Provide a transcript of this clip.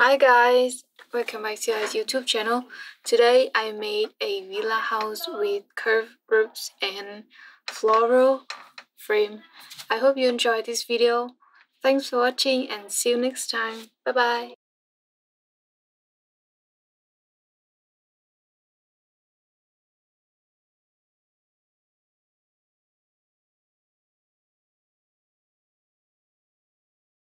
Hi guys, welcome back to our YouTube channel. Today I made a villa house with curved roofs and floral frame. I hope you enjoyed this video. Thanks for watching and see you next time. Bye bye.